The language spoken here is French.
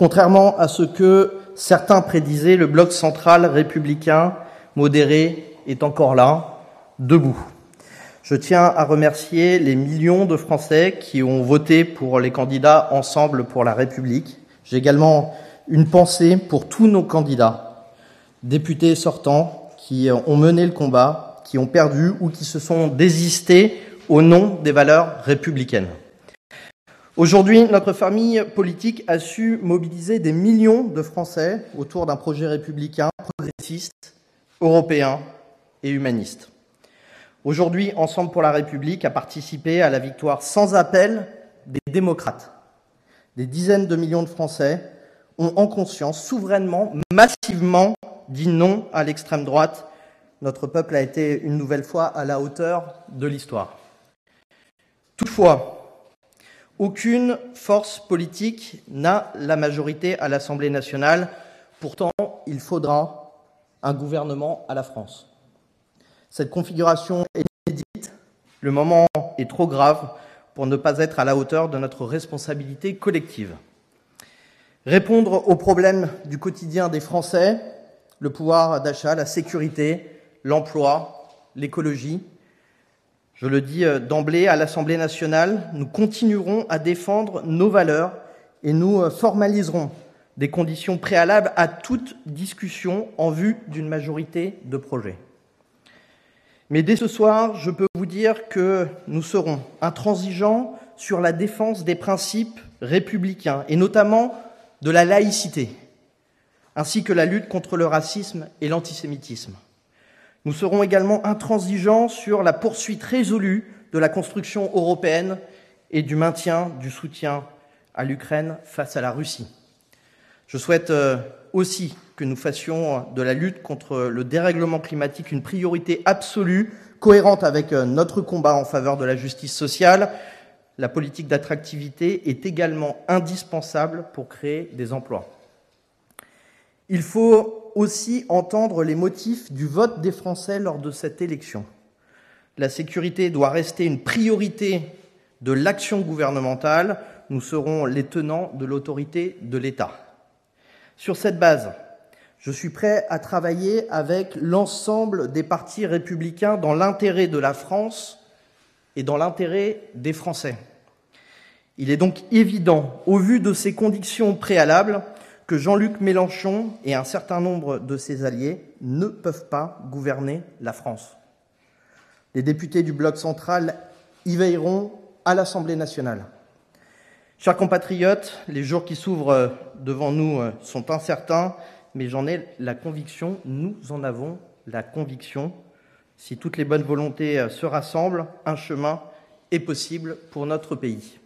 Contrairement à ce que certains prédisaient, le bloc central républicain modéré est encore là, debout. Je tiens à remercier les millions de Français qui ont voté pour les candidats Ensemble pour la République. J'ai également une pensée pour tous nos candidats, députés sortants, qui ont mené le combat, qui ont perdu ou qui se sont désistés au nom des valeurs républicaines. Aujourd'hui, notre famille politique a su mobiliser des millions de Français autour d'un projet républicain, progressiste, européen et humaniste. Aujourd'hui, Ensemble pour la République a participé à la victoire sans appel des démocrates. Des dizaines de millions de Français ont en conscience, souverainement, massivement dit non à l'extrême droite. Notre peuple a été une nouvelle fois à la hauteur de l'histoire. Toutefois, aucune force politique n'a la majorité à l'Assemblée nationale. Pourtant, il faudra un gouvernement à la France. Cette configuration est inédite, le moment est trop grave pour ne pas être à la hauteur de notre responsabilité collective. Répondre aux problèmes du quotidien des Français, le pouvoir d'achat, la sécurité, l'emploi, l'écologie. Je le dis d'emblée, à l'Assemblée nationale, nous continuerons à défendre nos valeurs et nous formaliserons des conditions préalables à toute discussion en vue d'une majorité de projets. Mais dès ce soir, je peux vous dire que nous serons intransigeants sur la défense des principes républicains, et notamment de la laïcité, ainsi que la lutte contre le racisme et l'antisémitisme. Nous serons également intransigeants sur la poursuite résolue de la construction européenne et du maintien du soutien à l'Ukraine face à la Russie. Je souhaite aussi que nous fassions de la lutte contre le dérèglement climatique une priorité absolue, cohérente avec notre combat en faveur de la justice sociale. La politique d'attractivité est également indispensable pour créer des emplois. Il faut aussi entendre les motifs du vote des Français lors de cette élection. La sécurité doit rester une priorité de l'action gouvernementale. Nous serons les tenants de l'autorité de l'État. Sur cette base, je suis prêt à travailler avec l'ensemble des partis républicains dans l'intérêt de la France et dans l'intérêt des Français. Il est donc évident, au vu de ces conditions préalables, que Jean-Luc Mélenchon et un certain nombre de ses alliés ne peuvent pas gouverner la France. Les députés du bloc central y veilleront à l'Assemblée nationale. Chers compatriotes, les jours qui s'ouvrent devant nous sont incertains, mais j'en ai la conviction, nous en avons la conviction. Si toutes les bonnes volontés se rassemblent, un chemin est possible pour notre pays.